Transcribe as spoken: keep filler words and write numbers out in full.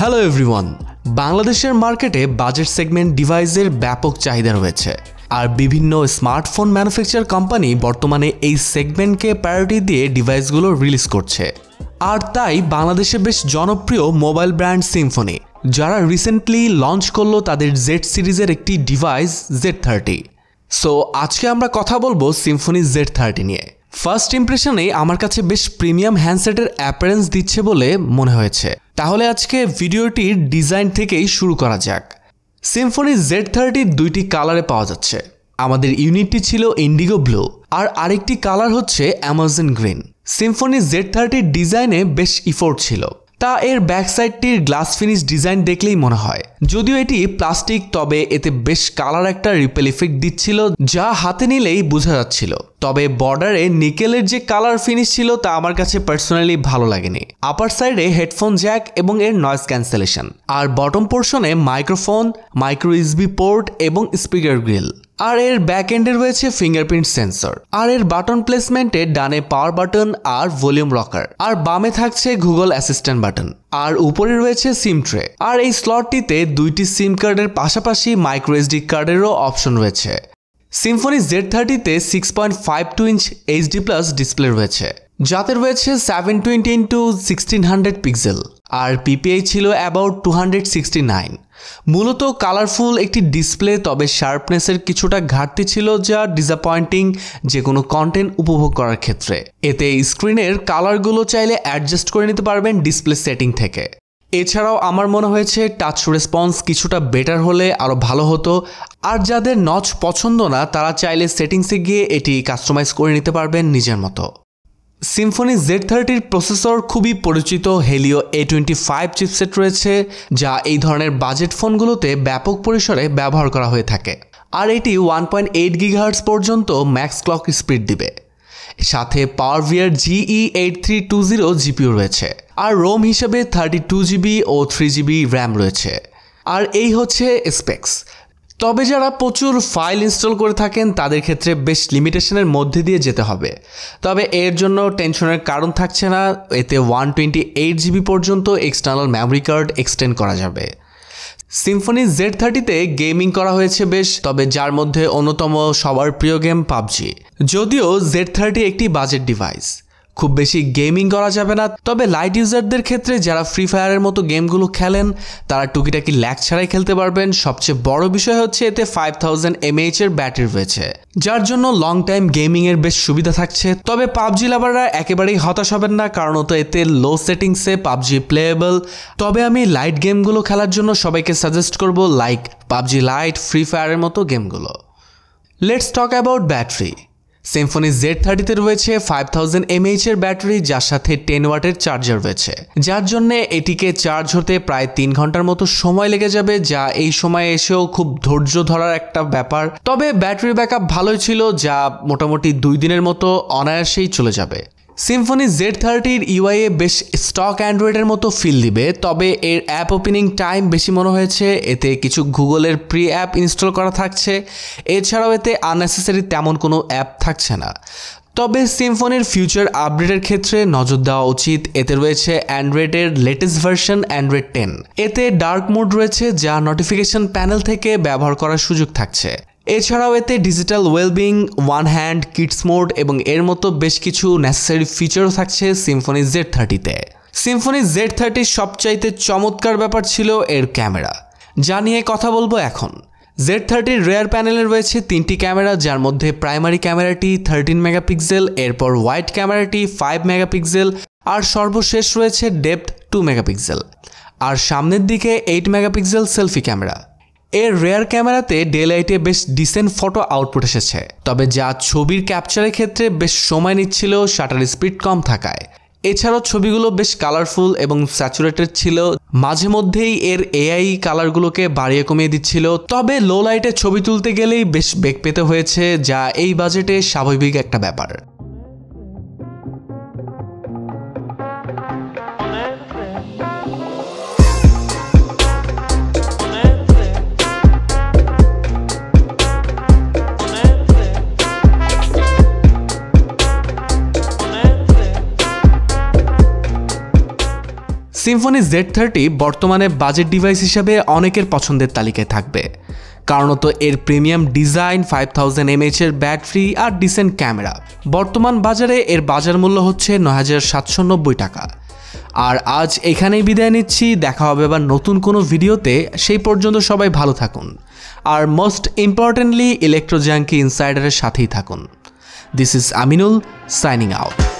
Hello everyone बांग्लादेशेर मार्केटे budget segment डिवाइसेर व्यापक चाहिदा रयेछे और विभिन्न स्मार्टफोन मैनुफैक्चर कम्पानी बर्तमाने एई सेगमेंट के प्रायोरिटी दिए डिवाइसगुलो रिलीज करछे और ताई बांग्लादेशे बेश जनप्रिय मोबाइल ब्रैंड सिम्फनी जारा रिसेंटली लॉन्च करलो तादेर जेड सीरीजेर एकटी डिवाइस जेड थर्टी। सो आजके आमरा कथा बोलबो सिम्फनी जेड थर्टी निये। फर्स्ट इम्प्रेशनेई आमार काछे बेश प्रिमियम हैंडसेटेर अपीयरेंस दिच्छे बोले मने होयेछे। ताहले आजके भिडियोटिर डिजाइन थेकेई शुरू करा जाक। सिम्फनी जेड थर्टी दुइटी कालारे पावा जाच्छे। आमादेर यूनिटटी छिलो इंडिगो ब्लू और आरेकटी कालार होच्छे Amazon green. Symphony Z thirty डिजाइने बेश इफोर्ट छिलो। ता एर बैक साइडटिर ग्लास फिनिश डिजाइन देखलेई मने हय यदिओ एटी प्लास्टिक तबे एते बेश कालार एकटा रिपेल इफेक्ट दिच्छिलो जा हाते निलेई बोझा जाच्छिलो। तबे बॉर्डारे निकेलेर जे कालार फिनिश छिलो ता आमार काछे पार्सोनाली भालो लागेनि। अपार साइडे हेडफोन जैक एबं एर नॉइज कैंसेलेशन और बटम पोर्शने माइक्रोफोन माइक्रो यूएसबी पोर्ट एबं स्पीकर ग्रिल और एर बैक एंडे रयेछे फिंगरप्रिंट सेंसर और एर बाटन प्लेसमेंटे डाने पावर बाटन और वॉल्यूम रकार और बामे थाकछे गूगल असिस्टेंट बाटन और ऊपर रयेछे सिम ट्रे और एई स्लॉटटीते दुइटी सिम कार्डेर पाशापाशी माइक्रो एसडी कार्डेरो अपशन रयेछे। सिम्फनी जेड थर्टी ते six point five two inch HD plus display रयेछे जाते रयेछे seven twenty into sixteen hundred pixel और पीपीआई छिलो अबाउट टू सिक्सटी नाइन। मूलत कलरफुल एक डिसप्ले तबे शार्पनेसर किछुटा घाटति छिलो जा डिसअपॉइंटिंग जे कोनो कन्टेंट उपभोग करार क्षेत्रे। एते स्क्रिनेर कलरगुलो चाइले एडजस्ट करे निते पारबेन डिसप्ले सेटिंग थेके। एछाड़ाओ आमार मने होयेछे टाच रेसपन्स किछुटा बेटार होले आरो भालो हतो और जादेर नच पछन्द ना तारा चाइले सेटिंगसे गिये एटी कास्टमाइज करे निते पारबेन निजेर मतो। सिम्फनी जेड थर्टी प्रोसेसर खुबी परिचित Helio A twenty five chipset रयेछे जा एई धरनेर बाजेट फोनगुलोते व्यापक परिसरे व्यवहार करा हये थाके और एटी वन पॉइंट एट गीगाहार्ट्ज पर्यन्त मैक्स क्लक स्पिड दिबे। साथे PowerVR G E eight three two zero GPU रयेछे और रोम हिसाबे थर्टी टू जिबी और थ्री जिबी रैम रयेछे और एई होच्छे स्पेक्स। तबे जारा प्रचुर फाइल इन्स्टल करे थाकेन तादेर क्षेत्रे बेश लिमिटेशनेर मध्य दिये जेते होबे। तबे एर जोन्नो टेंशनेर कारण थाकछे ना एते वन टू एट जिबी पर्यन्त एक्सटर्नल मेमोरी कार्ड एक्सटेंड करा जाबे। सिम्फनी जेड थर्टी ते गेमिंग करा हुए बेश तबे जार मध्य अन्यतम सबार प्रिय गेम पाबजी। जदिओ जेड थर्टी एकटी बाजेट डिवाइस खूब बेशी गेमिंग करा जाबे ना तबे लाइट यूजारदेर क्षेत्रे जारा फ्री फायारेर मतो गेमगुलो खेलेन तारा टुकिटाकी लैग छाड़ाई खेलते पारबेन। सबचेये बड़ो बिषय हच्छे एते फाइव थाउजेंड एमएएच एर बैटारी रयेछे जार जोन्नो लंग टाइम गेमिंग एर बेश सुविधा थाकछे। तबे पाबजी लाभाररा एकेबारेई हताश हबेन ना कारण ओतो एते लो सेटिंगसे पाबजी प्लेएबल। तबे आमी लाइट गेमगुलो खेलार जोन्नो सबाइके साजेस्ट करब लाइक पाबजी लाइट फ्री फायारेर मतो गेमगुलो। Let's talk about battery. Symphony Z thirty ते रयेछे फाइव थाउजेंड एमएएच एर बैटरी जार साथे टेन वाटेर चार्जार रयेछे जार जोन्नो एटिके चार्ज होते प्राय तीन घंटार मतो समय लेगे जाबे जा एई समय एसेओ खूब धैर्य धरार एकटा ब्यापार। तबे बैटरी बैकआप भालोई छिलो जा मोटामुटी दुई दिनेर मतो अनायासेई चले जाबे। सिम्फनी जेड थर्टी एर इउआई बेश स्टक एंड्रয়েডের मतो फिल दिबे। तबे एर অ্যাপ ओपनिंग टाइम बेशी मने होयेछे एते किछु गुगलेर प्रि অ্যাপ इन्स्टल करा थाकछे एछाड़ाओ एते अननेसेसारि तेमन कोनो অ্যাপ थाकछे ना। तबे सिम्फनीर फ्यूचर आपडेटेर क्षेत्रे नजर देওয়া उचित। एते रयेछे एंड्रয়েডের लेटेस्ट भार्सन एंड्रয়েড टेन एते डार्क मोड रयेछे जा नोटिफिकेशन पैनल थेके व्यवहार करार सुयोग थाकछे। एछाड़ाओ एते digital wellbeing one hand kids mode एबं एर मतो बेश किछु नेसेसारि फीचर थाकछे सिम्फनी जेड थर्टी ते। सिम्फनी जेड थर्टी सबचाइते चमत्कार ब्यापार छिलो एर कैमेरा जा निये कथा बोलबो एखन। जेड थर्टी रेयर पैनेले रयेछे तीनटी कैमेरा जार मध्य प्राइमारि कैमेराटी थार्टीन मेगापिक्सेल एरपर वाइड कैमेराटी फाइव मेगापिक्सेल और सर्वशेष रयेछे डेप्थ टू मेगापिक्सेल और सामनेर दिके एट मेगापिक्सेल सेल्फी कैमेरा। एर रेयर कैमराते डेलाइटे बेश डिसेंट फटो आउटपुट एसेছে तबे जा छबिर कैपचारेर क्षेत्रे बेश समय निच्छिलो शाटार स्पीड कम थाकाय। एछाड़ाओ छबिगुलो बेश कलरफुल एबं सैचुरेटेड छिलो माझे मध्येई एर एआई कलरगुलोके बाड़िये कमिये दिच्छिलो। तबे लो लाइटे छबि तुलते गेलेई बेश बेग पेते हयेछे जा एई बाजेटे स्वाभाविक एकटा ब्यापार। Symphony Z thirty बर्तमाने बजेट डिवाइस हिसाबे अनेकेर पछंदेर तालिकाय थाकबे कारण तो एर premium design five thousand M H एर बैटरी और डिसेंट कैमरा बर्तमान बजारे एर बजार मूल्य होच्छे नौ हज़ार सातशो नब्बे टाका और आज एखानेई विदाय निच्छि देखा होबे आबार नतून कोनो भिडियोते सेई पर्यन्त सबाई भालो थाकुन और मोस्ट इम्पोर्टेंटलि इलेक्ट्रो जंकी इनसाइडारेर साथेई थाकुन this is Aminul signing out.